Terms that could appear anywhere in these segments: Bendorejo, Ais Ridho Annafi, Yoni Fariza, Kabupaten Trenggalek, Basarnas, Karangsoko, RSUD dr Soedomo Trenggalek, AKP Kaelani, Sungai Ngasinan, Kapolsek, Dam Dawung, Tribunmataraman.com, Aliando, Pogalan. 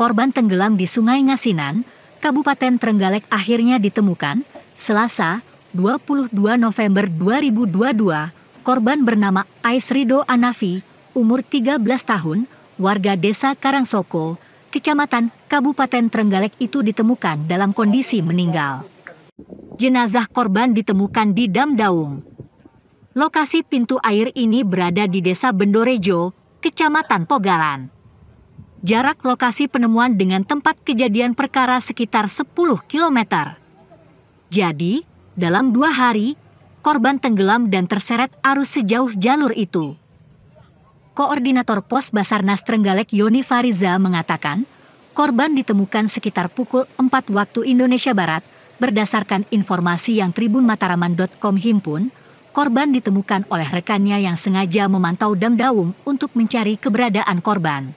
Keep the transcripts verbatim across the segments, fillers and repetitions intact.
korban tenggelam di Sungai Ngasinan, Kabupaten Trenggalek akhirnya ditemukan, Selasa, dua puluh dua November dua ribu dua puluh dua, korban bernama Ais Ridho Annafi, umur tiga belas tahun, warga desa Karangsoko, Kecamatan Kabupaten Trenggalek itu ditemukan dalam kondisi meninggal. Jenazah korban ditemukan di Dam Dawung. Lokasi pintu air ini berada di desa Bendorejo, Kecamatan Pogalan. Jarak lokasi penemuan dengan tempat kejadian perkara sekitar sepuluh kilometer. Jadi, dalam dua hari, korban tenggelam dan terseret arus sejauh jalur itu. Koordinator Pos Basarnas Trenggalek Yoni Fariza mengatakan, korban ditemukan sekitar pukul empat waktu Indonesia Barat. Berdasarkan informasi yang Tribunmataraman titik com himpun, korban ditemukan oleh rekannya yang sengaja memantau Dam Dawung untuk mencari keberadaan korban.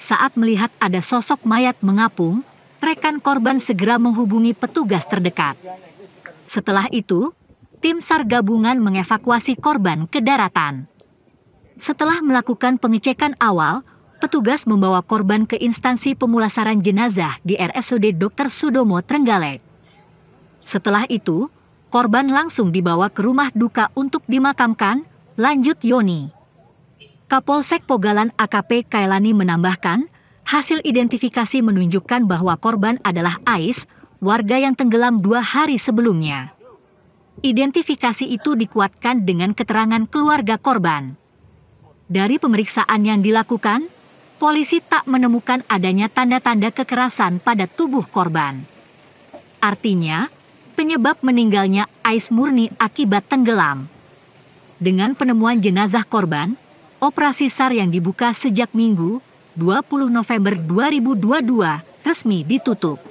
Saat melihat ada sosok mayat mengapung, rekan korban segera menghubungi petugas terdekat. Setelah itu, tim SAR gabungan mengevakuasi korban ke daratan. Setelah melakukan pengecekan awal, petugas membawa korban ke instansi pemulasaran jenazah di R S U D dokter Soedomo Trenggalek. Setelah itu, korban langsung dibawa ke rumah duka untuk dimakamkan, lanjut Yoni. Kapolsek Pogalan A K P Kaelani menambahkan, hasil identifikasi menunjukkan bahwa korban adalah Ais, warga yang tenggelam dua hari sebelumnya. Identifikasi itu dikuatkan dengan keterangan keluarga korban. Dari pemeriksaan yang dilakukan, polisi tak menemukan adanya tanda-tanda kekerasan pada tubuh korban. Artinya, penyebab meninggalnya Ais murni akibat tenggelam. Dengan penemuan jenazah korban, operasi SAR yang dibuka sejak Minggu, dua puluh November dua ribu dua puluh dua, resmi ditutup.